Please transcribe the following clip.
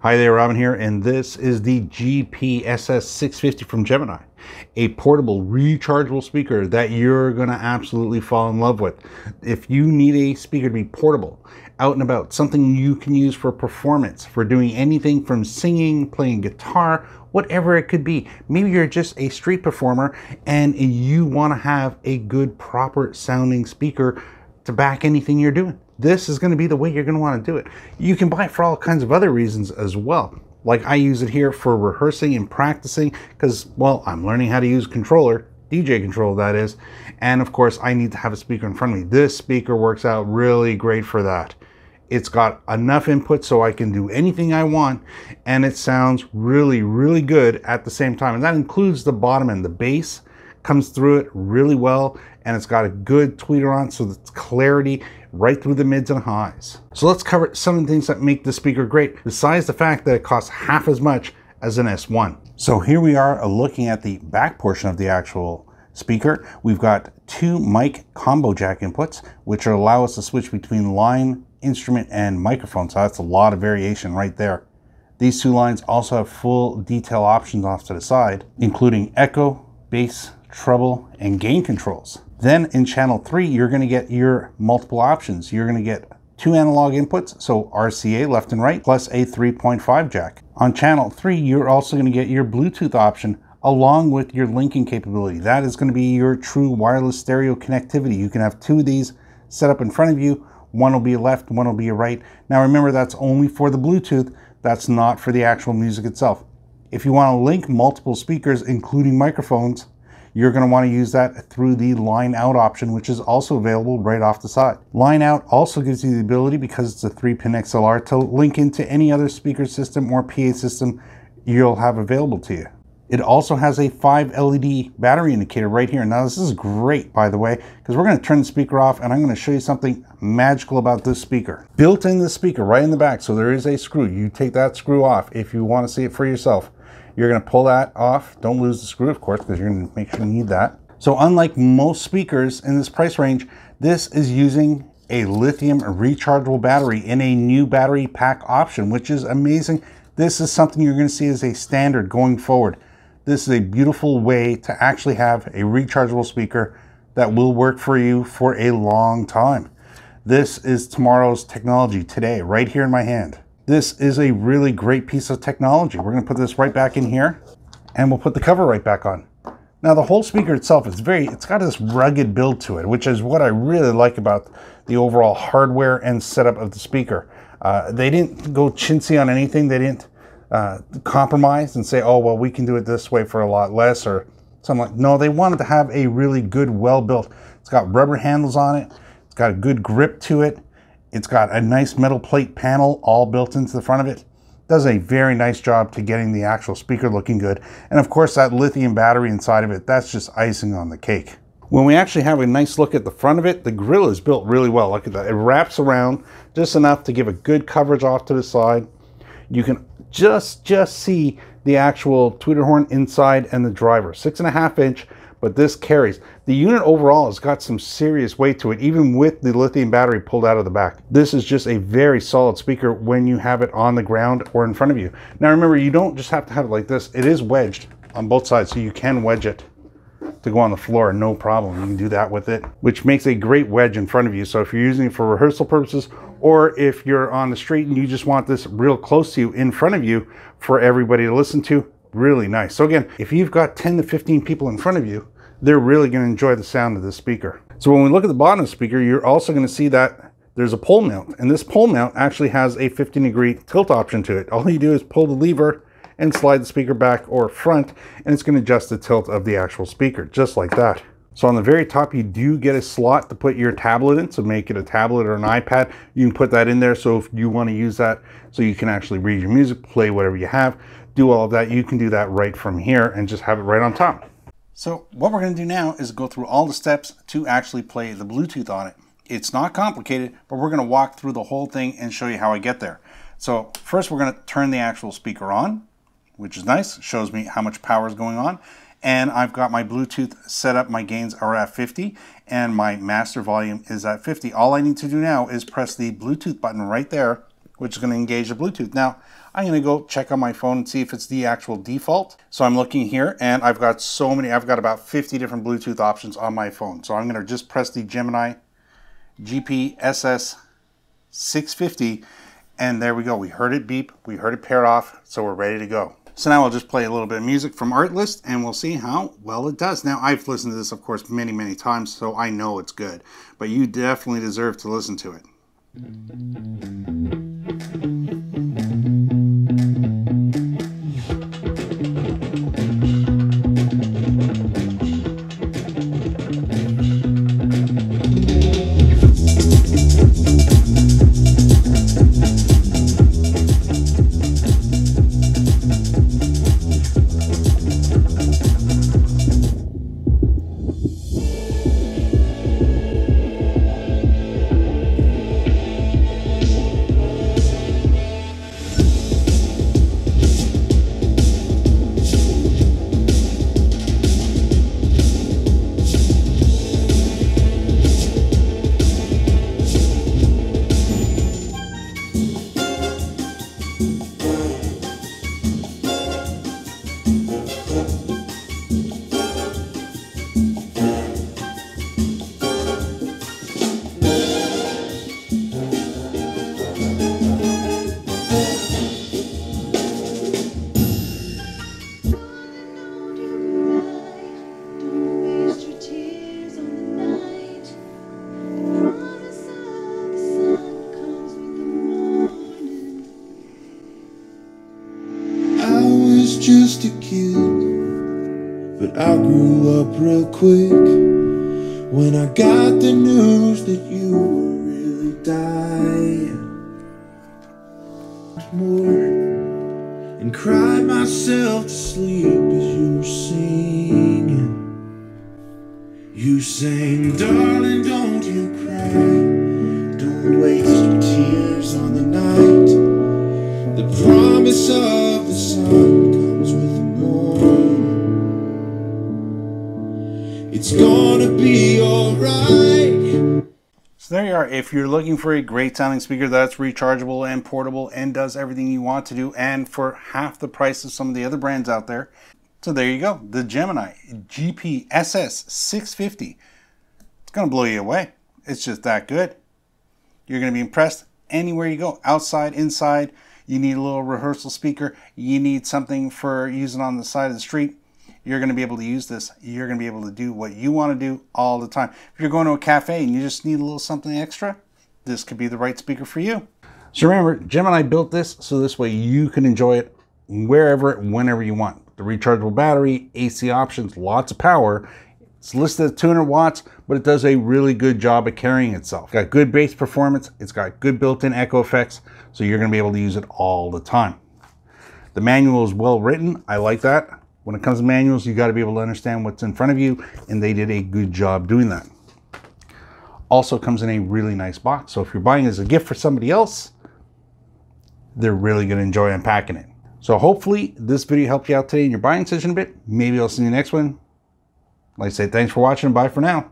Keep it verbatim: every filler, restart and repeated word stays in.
Hi there, Robin here, and this is the G P S S six fifty from Gemini, a portable, rechargeable speaker that you're going to absolutely fall in love with. If you need a speaker to be portable, out and about, something you can use for performance, for doing anything from singing, playing guitar, whatever it could be. Maybe you're just a street performer and you want to have a good, proper sounding speaker to back anything you're doing. This is going to be the way you're going to want to do it. You can buy it for all kinds of other reasons as well. Like I use it here for rehearsing and practicing because, well, I'm learning how to use controller, D J control that is. And of course, I need to have a speaker in front of me. This speaker works out really great for that. It's got enough input so I can do anything I want, and it sounds really, really good at the same time. And that includes the bottom end, the bass comes through it really well, and it's got a good tweeter on, so it's clarity right through the mids and highs. So let's cover some of the things that make this speaker great, besides the fact that it costs half as much as an S one. So here we are looking at the back portion of the actual speaker. We've got two mic combo jack inputs, which allow us to switch between line, instrument, and microphone, so that's a lot of variation right there. These two lines also have full detail options off to the side, including echo, bass, treble, and gain controls. Then in channel three, you're going to get your multiple options. You're going to get two analog inputs, so R C A left and right, plus a three point five jack. On channel three, you're also going to get your Bluetooth option along with your linking capability. That is going to be your true wireless stereo connectivity. You can have two of these set up in front of you. One will be a left, one will be a right. Now remember, that's only for the Bluetooth. That's not for the actual music itself. If you want to link multiple speakers, including microphones, you're going to want to use that through the line out option, which is also available right off the side. Line out also gives you the ability, because it's a three pin X L R, to link into any other speaker system or P A system you'll have available to you. It also has a five L E D battery indicator right here. Now this is great, by the way, because we're going to turn the speaker off and I'm going to show you something magical about this speaker. Built in the speaker right in the back, so there is a screw. You take that screw off if you want to see it for yourself. You're going to pull that off. Don't lose the screw, of course, because you're going to make sure you need that. So unlike most speakers in this price range, this is using a lithium rechargeable battery in a new battery pack option, which is amazing. This is something you're going to see as a standard going forward. This is a beautiful way to actually have a rechargeable speaker that will work for you for a long time. This is tomorrow's technology today, right here in my hand. This is a really great piece of technology. We're going to put this right back in here and we'll put the cover right back on. Now the whole speaker itself is very, it's got this rugged build to it, which is what I really like about the overall hardware and setup of the speaker. Uh, they didn't go chintzy on anything. They didn't uh, compromise and say, oh, well, we can do it this way for a lot less or something like, no, they wanted to have a really good, well-built. It's got rubber handles on it. It's got a good grip to it. It's got a nice metal plate panel all built into the front of it. Does a very nice job to getting the actual speaker looking good. And of course that lithium battery inside of it, that's just icing on the cake. When we actually have a nice look at the front of it, the grill is built really well. Look at that, it wraps around just enough to give a good coverage off to the side. You can just, just see the actual tweeter horn inside and the driver, six and a half inch. But this carries. The unit overall has got some serious weight to it, even with the lithium battery pulled out of the back. This is just a very solid speaker when you have it on the ground or in front of you. Now remember, you don't just have to have it like this. It is wedged on both sides, so you can wedge it to go on the floor, no problem. You can do that with it, which makes a great wedge in front of you. So if you're using it for rehearsal purposes, or if you're on the street and you just want this real close to you, in front of you, for everybody to listen to, really nice. So again, if you've got ten to fifteen people in front of you, they're really going to enjoy the sound of this speaker. So when we look at the bottom of the speaker, you're also going to see that there's a pole mount, and this pole mount actually has a fifteen degree tilt option to it. All you do is pull the lever and slide the speaker back or front, and it's going to adjust the tilt of the actual speaker just like that. So on the very top, you do get a slot to put your tablet in, so make it a tablet or an iPad. You can put that in there, so if you want to use that, so you can actually read your music, play whatever you have, do all of that, you can do that right from here and just have it right on top. So what we're going to do now is go through all the steps to actually play the Bluetooth on it. It's not complicated, but we're going to walk through the whole thing and show you how I get there. So first we're going to turn the actual speaker on, which is nice. It shows me how much power is going on. And I've got my Bluetooth set up. My gains are at fifty and my master volume is at fifty. All I need to do now is press the Bluetooth button right there, which is going to engage the Bluetooth. Now, I'm gonna go check on my phone and see if it's the actual default. So I'm looking here and I've got so many, I've got about fifty different Bluetooth options on my phone. So I'm gonna just press the Gemini G P S S six fifty and there we go. We heard it beep, we heard it paired off, so we're ready to go. So now I'll just play a little bit of music from Artlist and we'll see how well it does. Now I've listened to this of course many, many times, so I know it's good, but you definitely deserve to listen to it. Just a kid, but I grew up real quick when I got the news that you were really dying. More and cried myself to sleep as you were singing. You sang, darling, don't you cry, don't waste your tears on the night. The promise of the sun. It's gonna be alright. So there you are. If you're looking for a great sounding speaker that's rechargeable and portable and does everything you want to do and for half the price of some of the other brands out there. So there you go. The Gemini G P S S six fifty. It's gonna blow you away. It's just that good. You're gonna be impressed anywhere you go. Outside, inside. You need a little rehearsal speaker. You need something for using on the side of the street. You're going to be able to use this. You're going to be able to do what you want to do all the time. If you're going to a cafe and you just need a little something extra, this could be the right speaker for you. So remember, Gemini built this so this way you can enjoy it wherever, whenever you want. The rechargeable battery, A C options, lots of power. It's listed at two hundred watts, but it does a really good job of carrying itself. It's got good bass performance. It's got good built-in echo effects. So you're going to be able to use it all the time. The manual is well written. I like that. When it comes to manuals, you got to be able to understand what's in front of you, and they did a good job doing that. Also comes in a really nice box, so if you're buying it as a gift for somebody else, they're really going to enjoy unpacking it. So hopefully this video helped you out today in your buying decision a bit. Maybe I'll see you in the next one. Like I say, thanks for watching, and bye for now.